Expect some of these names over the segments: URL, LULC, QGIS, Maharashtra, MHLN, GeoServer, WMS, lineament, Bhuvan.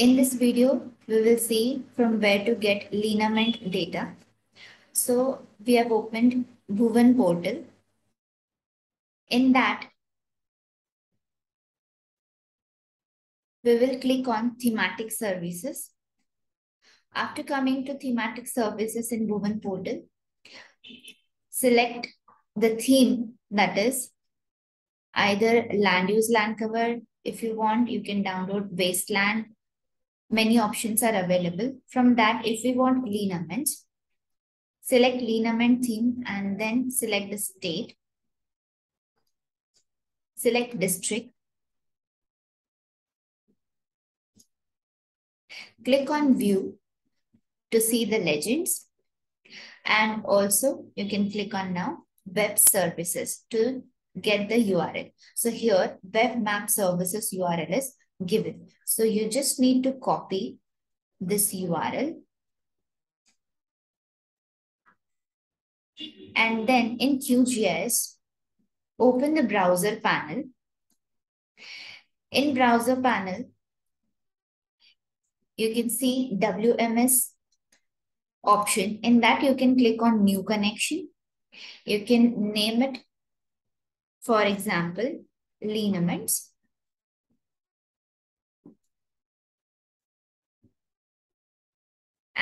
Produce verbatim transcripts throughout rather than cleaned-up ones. In this video, we will see from where to get lineament data. So we have opened Bhuvan portal. In that, we will click on thematic services. After coming to thematic services in Bhuvan portal, select the theme, that is either land use, land cover. If you want, you can download wasteland. Many options are available. From that, if we want lineament, select lineament theme and then select the state. Select district. Click on view to see the legends, and also you can click on now web services to get the U R L. So here web map services U R L is given. So you just need to copy this U R L. And then in Q G I S, open the browser panel. In browser panel, you can see W M S option. In that, you can click on new connection. You can name it, for example, lineaments.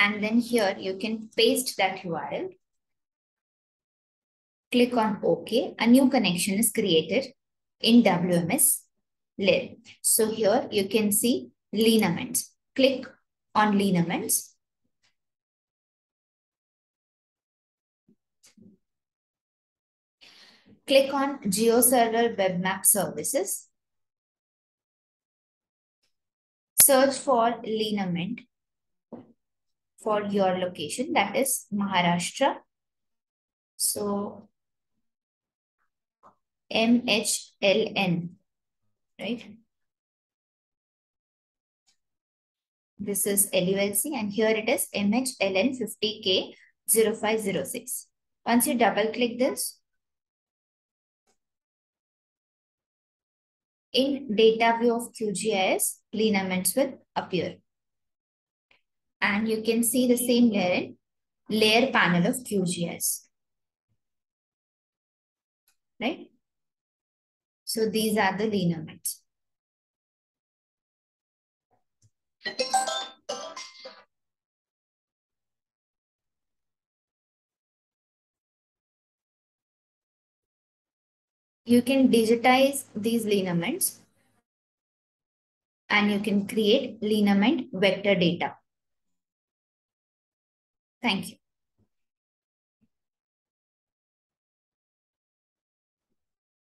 And then here you can paste that U R L. Click on OK. A new connection is created in W M S layer. So here you can see lineaments. Click on lineaments. Click on GeoServer web map services. Search for lineament for your location, that is Maharashtra. So M H L N, right? This is L U L C, and here it is M H L N fifty K zero five zero six. Once you double click this, in data view of Q G I S, lineaments will appear. And you can see the same layer in layer panel of Q G I S, right? So these are the lineaments. You can digitize these lineaments and you can create lineament vector data. Thank you.